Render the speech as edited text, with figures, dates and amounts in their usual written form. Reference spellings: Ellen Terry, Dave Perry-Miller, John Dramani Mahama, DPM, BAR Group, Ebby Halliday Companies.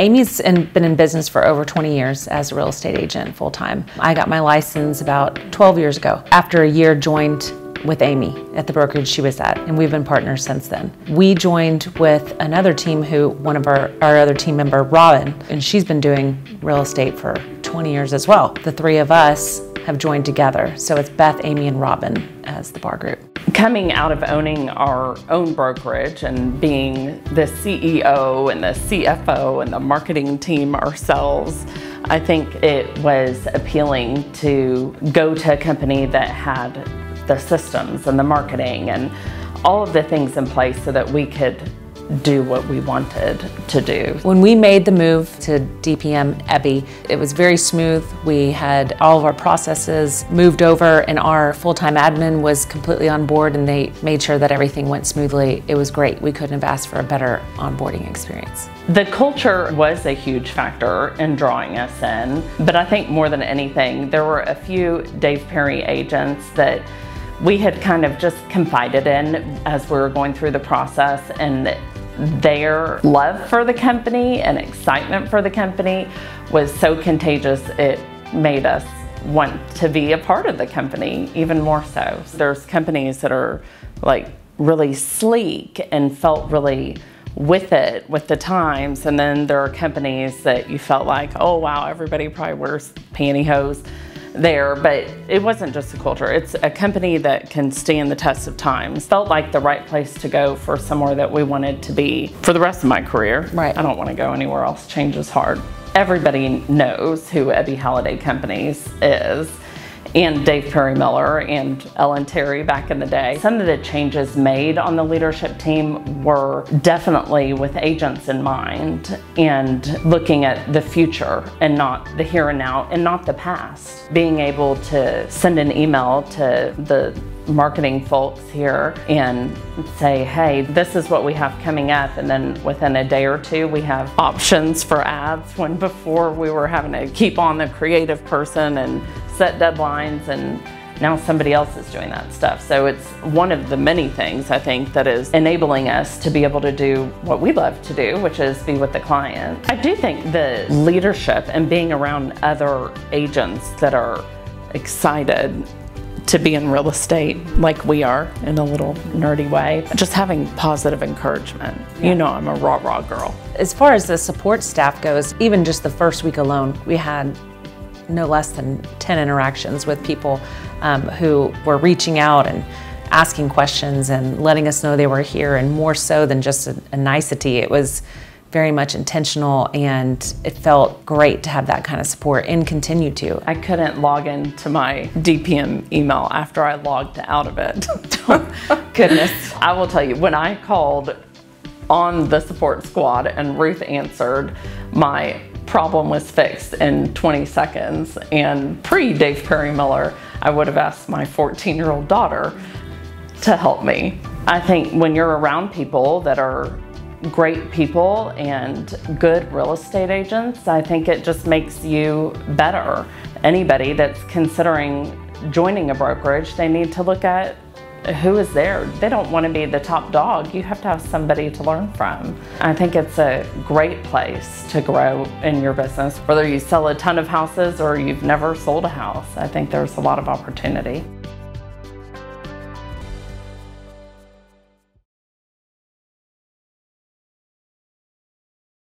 Amy's been in business for over 20 years as a real estate agent full-time. I got my license about 12 years ago. After a year, joined with Amy at the brokerage she was at, and we've been partners since then. We joined with another team who, one of our other team member, Robin, and she's been doing real estate for 20 years as well. The three of us have joined together, so it's Beth, Amy, and Robin as the BAR Group. Coming out of owning our own brokerage and being the CEO and the CFO and the marketing team ourselves, I think it was appealing to go to a company that had the systems and the marketing and all of the things in place so that we could do what we wanted to do. When we made the move to DPM Ebby, it was very smooth. We had all of our processes moved over, and our full-time admin was completely on board, and they made sure that everything went smoothly. It was great. We couldn't have asked for a better onboarding experience. The culture was a huge factor in drawing us in, but I think more than anything, there were a few Dave Perry agents that we had kind of just confided in as we were going through the process, and their love for the company and excitement for the company was so contagious, it made us want to be a part of the company even more so. There's companies that are like really sleek and felt really with it, with the times, and then there are companies that you felt like, oh wow, everybody probably wears pantyhose there, but it wasn't just the culture. It's a company that can stand the test of time. It felt like the right place to go for somewhere that we wanted to be for the rest of my career. Right. I don't want to go anywhere else. Change is hard. Everybody knows who Ebby Halliday Companies is, and Dave Perry-Miller and Ellen Terry back in the day. Some of the changes made on the leadership team were definitely with agents in mind and looking at the future and not the here and now and not the past. Being able to send an email to the marketing folks here and say, hey, this is what we have coming up, and then within a day or two we have options for ads, when before we were having to keep on the creative person and set deadlines, and now somebody else is doing that stuff. So it's one of the many things I think that is enabling us to be able to do what we love to do, which is be with the client. I do think the leadership and being around other agents that are excited to be in real estate like we are, in a little nerdy way. Just having positive encouragement. You know, I'm a rah-rah girl. As far as the support staff goes, even just the first week alone, we had no less than 10 interactions with people who were reaching out and asking questions and letting us know they were here, and more so than just a nicety. It was very much intentional, and it felt great to have that kind of support and continue to. I couldn't log into my DPM email after I logged out of it. Goodness. I will tell you, when I called on the support squad and Ruth answered, my problem was fixed in 20 seconds. And pre-Dave Perry-Miller, I would have asked my 14-year-old daughter to help me. I think when you're around people that are great people and good real estate agents, I think it just makes you better. Anybody that's considering joining a brokerage, they need to look at who is there. They don't want to be the top dog. You have to have somebody to learn from. I think it's a great place to grow in your business. Whether you sell a ton of houses or you've never sold a house, I think there's a lot of opportunity.